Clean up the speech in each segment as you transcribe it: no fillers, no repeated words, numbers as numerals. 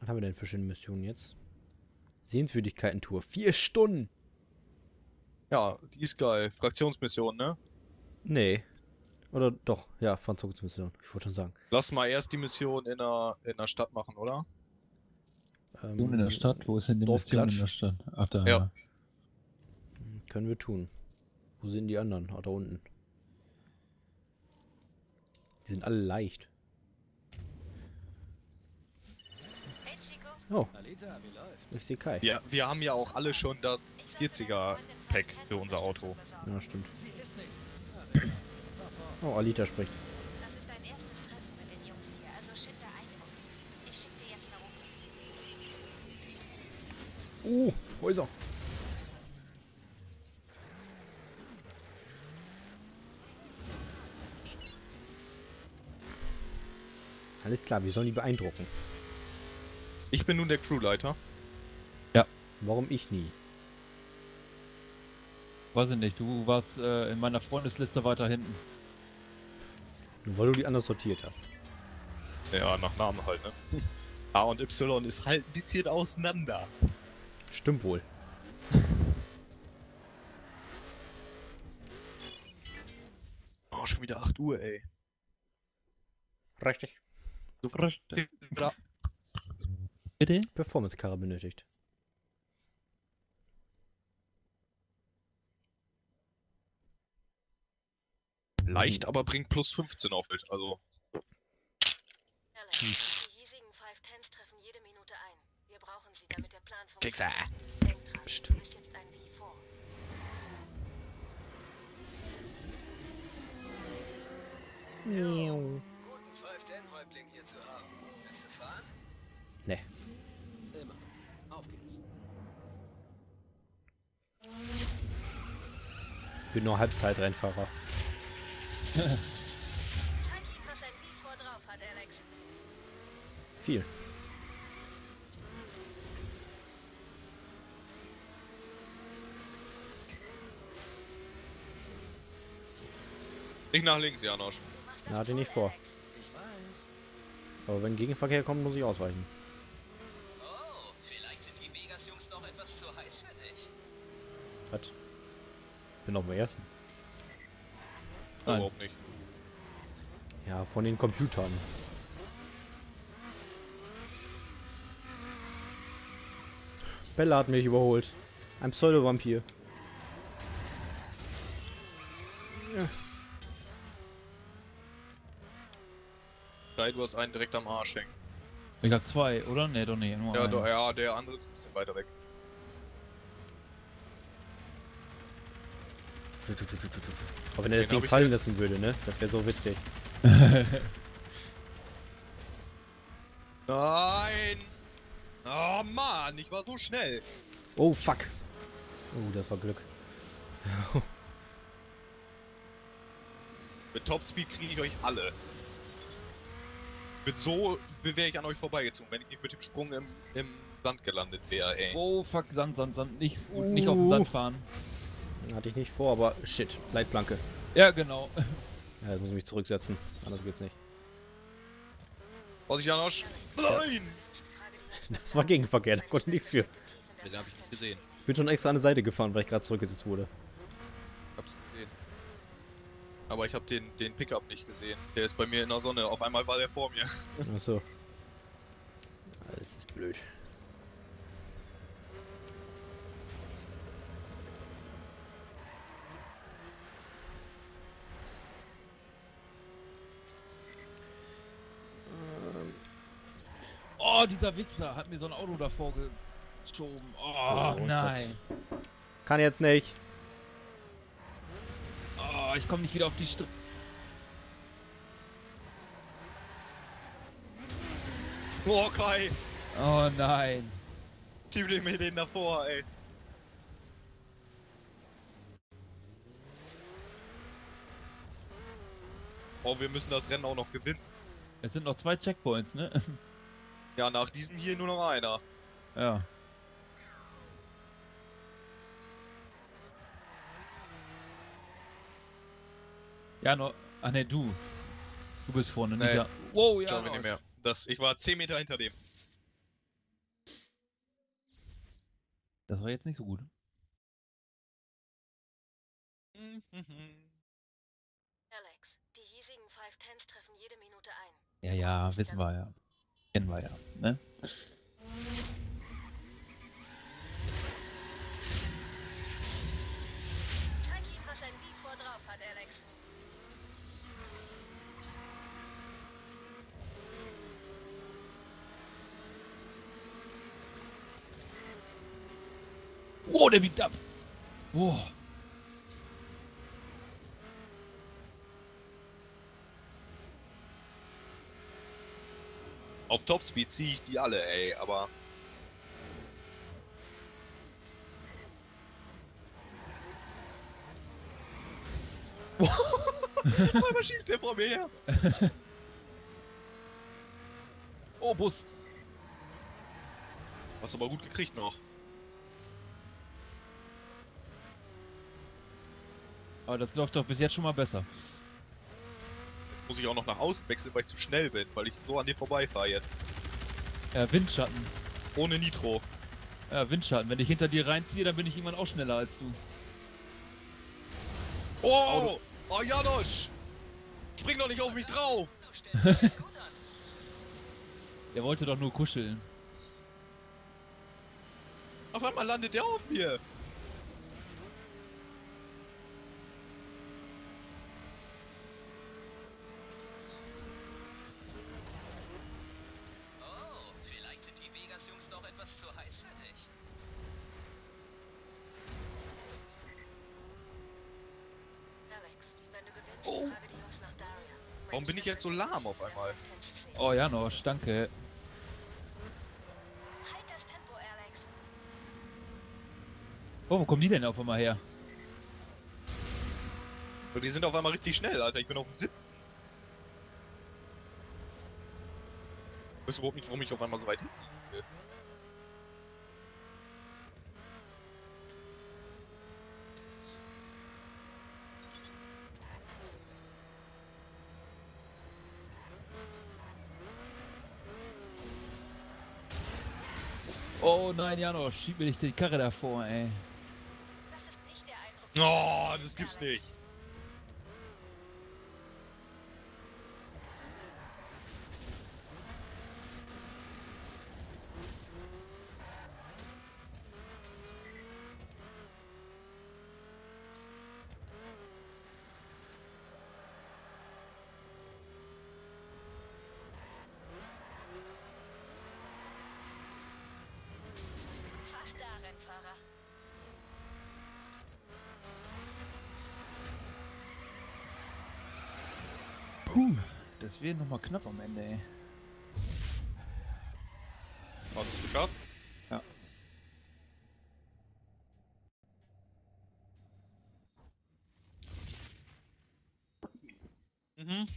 Was haben wir denn für schöne Missionen jetzt? Sehenswürdigkeiten-Tour. 4 Stunden! Ja, die ist geil. Fraktionsmission, ne? Nee. Oder doch, ja, Fraktionsmission. Ich wollte schon sagen. Lass mal erst die Mission in der Stadt machen, oder? In der Stadt? Wo ist denn die Mission in der Stadt? Ach, da. Ja. Können wir tun. Wo sind die anderen? Ah, da unten. Die sind alle leicht. Oh, ich sehe Kai. Ja, wir haben ja auch alle schon das 40er-Pack für unser Auto. Ja, stimmt. Oh, Alita spricht. Das ist dein erstes Treffen mit den Jungs hier, also schilder Eindruck. Ich schicke dir jetzt nach oben. Oh, Häuser. Alles klar, wir sollen die beeindrucken. Ich bin nun der Crewleiter. Ja. Warum ich nie? Weiß ich nicht, du warst in meiner Freundesliste weiter hinten. Nur weil du die anders sortiert hast. Ja, nach Namen halt, ne? A und Y ist halt ein bisschen auseinander. Stimmt wohl. Oh, schon wieder 8 Uhr, ey. Richtig. So frisch. Bitte? Performance-Karre benötigt. Leicht, aber bringt plus 15 auf Welt, also. Alex, die hiesigen 510s treffen jede Minute ein. Wir brauchen sie, damit der Plan funktioniert. Denk dran, du bist jetzt ein Wie vor. Miau. Guten 510-Häuptling hier zu haben. Willst du fahren? Nee. Immer. Auf geht's. Ich bin nur Halbzeitrennfahrer. Zeig ihm, was ein Wie vor drauf hat, Alex. Viel. Nicht nach links, Janosch. Na, hatte nicht vor. Alex. Ich weiß. Aber wenn Gegenverkehr kommt, muss ich ausweichen. Hat. Bin auf dem ersten. Nein. Überhaupt nicht. Ja, von den Computern. Bella hat mich überholt. Ein Pseudo-Vampir. Ja. Du hast einen direkt am Arsch hängen. Ich hab 2, oder? Ne, doch nicht. Nur ja, doch, ja, der andere ist ein bisschen weiter weg. Aber wenn er das Ding fallen lassen würde, ne? Das wäre so witzig. Nein! Oh Mann, ich war so schnell! Oh fuck! Oh, das war Glück. Mit Topspeed kriege ich euch alle. Mit so wäre ich an euch vorbeigezogen, wenn ich nicht mit dem Sprung im Sand gelandet wäre, ey. Oh fuck, Sand. Nicht auf den Sand fahren. Hatte ich nicht vor, aber shit, Leitplanke. Ja, genau. Ja, jetzt muss ich mich zurücksetzen, anders geht's nicht. Vorsicht, Janosch! Nein! Das war Gegenverkehr, da konnte ich nichts für. Den hab ich nicht gesehen. Ich bin schon extra an die Seite gefahren, weil ich gerade zurückgesetzt wurde. Ich hab's gesehen. Aber ich hab den Pickup nicht gesehen. Der ist bei mir in der Sonne, auf einmal war der vor mir. Achso. Das ist blöd. Oh, dieser Wichser hat mir so ein Auto davor geschoben. Oh, nein. Kann jetzt nicht. Oh, ich komme nicht wieder auf die Strecke. Oh, Kai. Oh, nein. Schieb mir den davor, ey. Oh, wir müssen das Rennen auch noch gewinnen. Es sind noch 2 Checkpoints, ne? Ja, nach diesem hier nur noch einer. Ja. Ja, nur. Ach ne, du. Du bist vorne, nee. Nicht ja. Wow, ja. Ich war 10 Meter hinter dem. Das war jetzt nicht so gut. Alex, die hiesigen 5-10s treffen jede Minute ein. Ja, ja, wissen wir ja. Kennen wir ja, ne? Zeig ihm, was ein Beef vor drauf hat, Alex. Oh, der biegt ab! Oh. Auf Topspeed ziehe ich die alle, ey, aber... Warum schießt der vor mir her? Oh, Bus! Hast du aber gut gekriegt noch. Aber das läuft doch bis jetzt schon mal besser. Jetzt muss ich auch noch nach außen wechseln, weil ich zu schnell bin, weil ich so an dir vorbeifahre jetzt. Ja, Windschatten. Ohne Nitro. Ja, Windschatten. Wenn ich hinter dir reinziehe, dann bin ich irgendwann auch schneller als du. Oh! Oh, Janosch! Spring doch nicht auf mich drauf! Der wollte doch nur kuscheln. Auf einmal landet der auf mir! Warum bin ich jetzt so lahm auf einmal? Oh, Janosch, danke. Halt das Tempo, Alex. Oh, wo kommen die denn auf einmal her? Die sind auf einmal richtig schnell, Alter. Ich bin auf dem 7. Ich weiß überhaupt nicht, warum ich auf einmal so weit hinten bin. Oh nein, Janosch, schieb mir nicht die Karre davor, ey. Das ist nicht der Eindruck. Oh, das gibt's nicht. Puh, das wird nochmal knapp am Ende, ey. Hast du es geschafft? Ja. Mhm.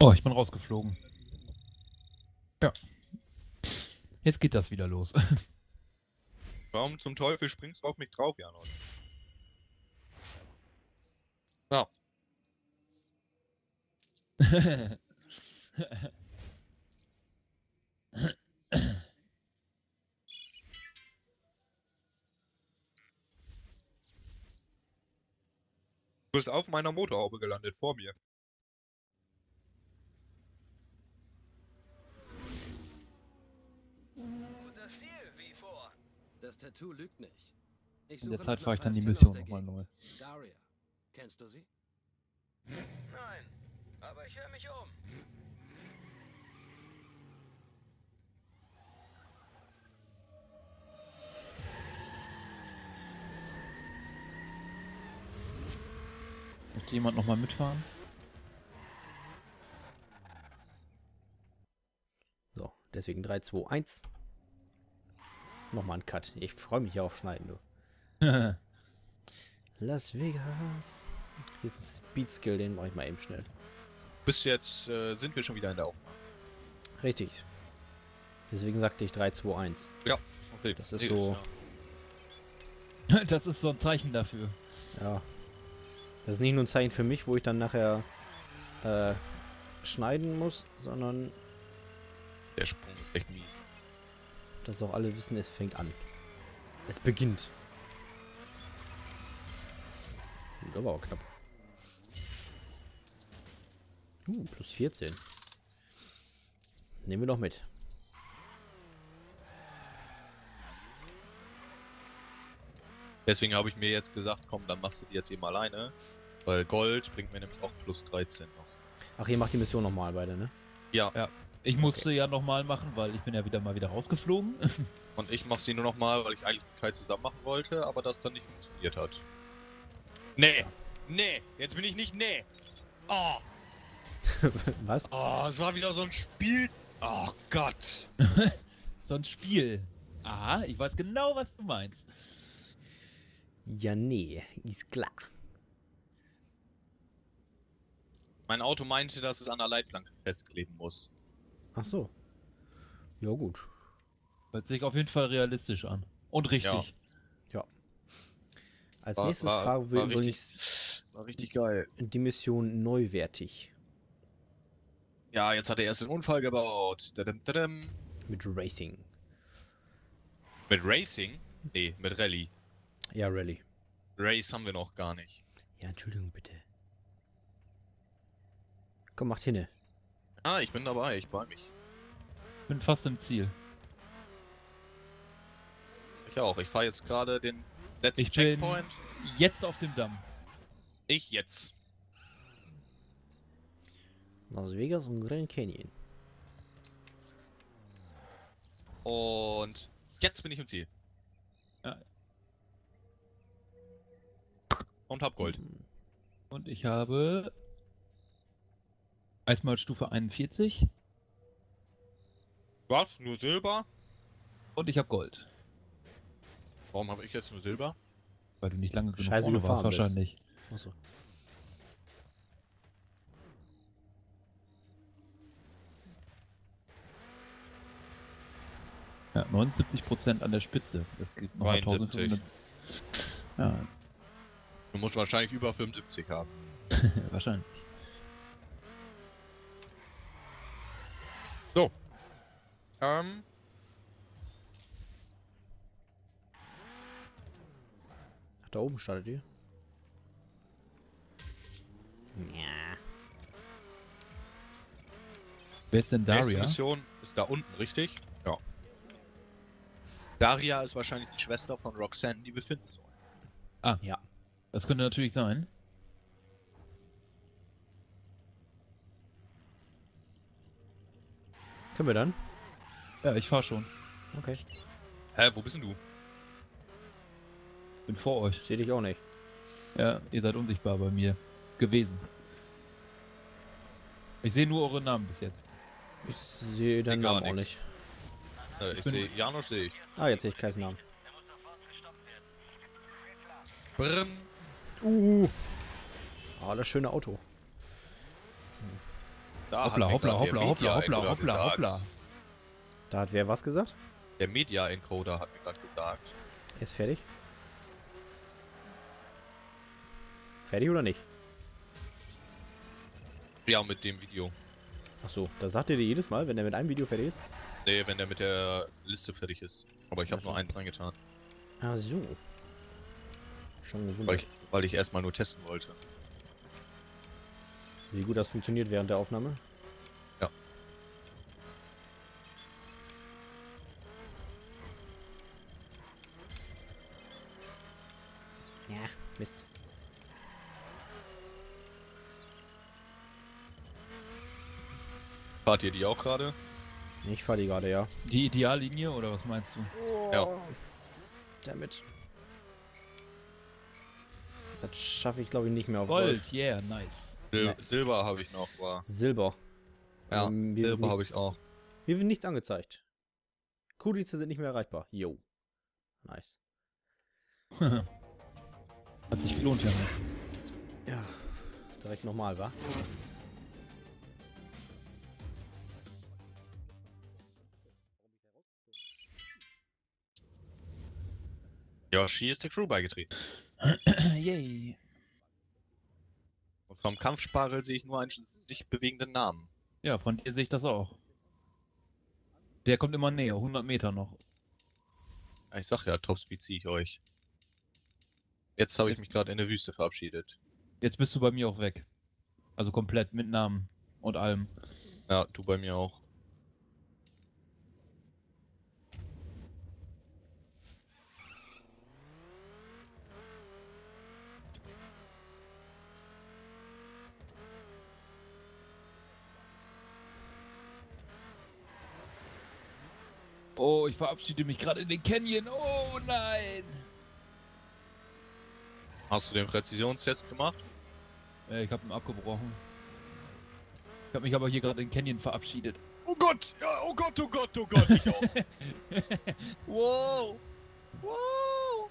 Oh, ich bin rausgeflogen. Ja. Jetzt geht das wieder los. Warum zum Teufel springst du auf mich drauf, Janosch? Ja. Du bist auf meiner Motorhaube gelandet, vor mir. Guter Stil, wie vor. Das Tattoo lügt nicht. In der Zeit fahre ich dann die Mission nochmal neu. Daria, kennst du sie? Nein. Aber ich höre mich um. Möchte jemand nochmal mitfahren? So, deswegen 3, 2, 1. Nochmal ein Cut. Ich freue mich ja auf Schneiden, du. Las Vegas. Hier ist ein Speed-Skill, den mache ich mal eben schnell. Bis jetzt sind wir schon wieder in der Aufnahme. Richtig. Deswegen sagte ich 3, 2, 1. Ja, okay. Das ist so... Ja. Das ist so ein Zeichen dafür. Ja. Das ist nicht nur ein Zeichen für mich, wo ich dann nachher schneiden muss, sondern... Der Sprung ist echt mies. Dass auch alle wissen, es fängt an. Es beginnt. Das war auch knapp. Plus 14. Nehmen wir noch mit. Deswegen habe ich mir jetzt gesagt, komm, dann machst du die jetzt eben alleine. Weil Gold bringt mir nämlich auch plus 13 noch. Ach, ihr macht die Mission nochmal beide, ne? Ja. Ja. Ich musste ja nochmal machen, weil ich bin ja wieder rausgeflogen. Und ich mache sie nur nochmal, weil ich eigentlich mit Kai zusammen machen wollte, aber das dann nicht funktioniert hat. Nee. Ja. Nee. Jetzt bin ich nicht nee. Oh. Was? Oh, es war wieder so ein Spiel. Oh Gott. So ein Spiel. Aha, ich weiß genau, was du meinst. Ja, nee, ist klar. Mein Auto meinte, dass es an der Leitplanke festkleben muss. Ach so. Ja, gut. Hört sich auf jeden Fall realistisch an. Und richtig. Ja. Ja. Als nächstes fahren wir übrigens. War richtig geil. Die Mission neuwertig. Ja, jetzt hat er erst einen Unfall gebaut. Dadam, dadam. Mit Racing. Mit Racing? Nee, mit Rallye. Ja, Rallye. Race haben wir noch gar nicht. Ja, Entschuldigung, bitte. Komm, macht hinne. Ah, ich bin dabei, ich freue mich. Ich bin fast im Ziel. Ich auch, ich fahre jetzt gerade den letzten Checkpoint. Ich bin jetzt auf dem Damm. Ich jetzt. Las Vegas und Grand Canyon. Und jetzt bin ich im Ziel. Ja. Und hab Gold. Und ich habe erstmal Stufe 41. Was? Nur Silber? Und ich hab Gold. Warum habe ich jetzt nur Silber? Weil du nicht lange genug vorne warst wahrscheinlich. Achso. Ja, 79% an der Spitze. Das geht noch 1500. Ja. Du musst wahrscheinlich über 75 haben. Wahrscheinlich. So. Ach, da oben startet ihr? Ja. Wer ist denn Daria? Die Mission ist da unten, richtig? Ja. Daria ist wahrscheinlich die Schwester von Roxanne, die wir finden sollen. Ah, ja. Das könnte natürlich sein. Können wir dann? Ja, ich fahr schon. Okay. Hä, wo bist denn du? Bin vor euch. Seh dich auch nicht. Ja, ihr seid unsichtbar bei mir gewesen. Ich sehe nur eure Namen bis jetzt. Ich sehe deinen Namen auch nicht. Ich sehe Janosch, sehe ich. Ah, jetzt sehe ich Kais Namen. Brrrm. Ah, das schöne Auto. Da hoppla, hoppla, hoppla, hoppla, hoppla, hoppla, hoppla. Da hat wer was gesagt? Der Media-Encoder hat mir gerade gesagt. Ist fertig? Fertig oder nicht? Ja, mit dem Video. Ach so, das sagt er dir jedes Mal, wenn er mit einem Video fertig ist? Nee, wenn er mit der Liste fertig ist. Aber ich habe nur einen dran getan. Ach so. Schon weil ich erstmal nur testen wollte. Wie gut das funktioniert während der Aufnahme? Ja. Ja, Mist. Fahrt ihr die auch gerade? Ich fahre die gerade, ja. Die Ideallinie oder was meinst du? Oh. Ja. Damit. Das schaffe ich, glaube ich, nicht mehr auf Gold. Gold, yeah, nice. Silber habe ich noch, war. Silber. Ja, Silber habe ich auch. Mir wird nichts angezeigt. Kudize sind nicht mehr erreichbar. Yo. Nice. Hat sich gelohnt, ja. Ja, direkt nochmal, wa? Joshi ist der Crew beigetreten. Yay. Und vom Kampfspargel sehe ich nur einen sich bewegenden Namen. Ja, von dir sehe ich das auch. Der kommt immer näher, 100 Meter noch. Ich sag ja, Topspeed ziehe ich euch. Jetzt habe ich mich gerade in der Wüste verabschiedet. Jetzt bist du bei mir auch weg. Also komplett, mit Namen und allem. Ja, du bei mir auch. Oh, ich verabschiede mich gerade in den Canyon. Oh nein! Hast du den Präzisionstest gemacht? Ich habe ihn abgebrochen. Ich habe mich aber hier gerade in den Canyon verabschiedet. Oh Gott! Ja, oh Gott, oh Gott, oh Gott! Ich auch. Wow! Wow!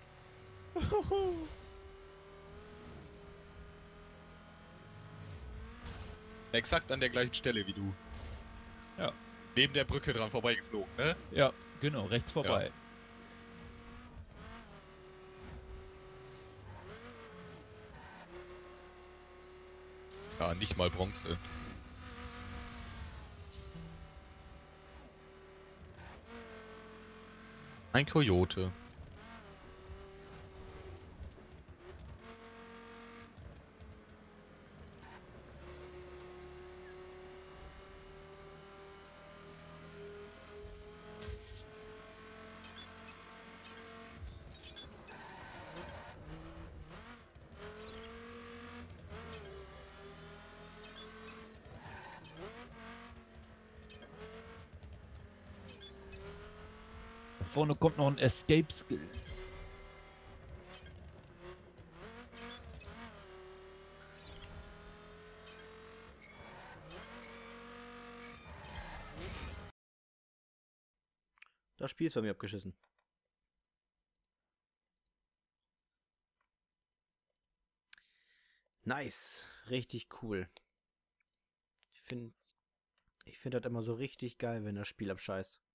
Exakt an der gleichen Stelle wie du. Ja. Neben der Brücke dran vorbeigeflogen, ne? Ja, genau, rechts vorbei. Ja. Ja, nicht mal Bronze. Ein Kojote. Vorne kommt noch ein Escape-Skill. Das Spiel ist bei mir abgeschissen. Nice. Richtig cool. Ich finde das immer so richtig geil, wenn das Spiel abscheißt.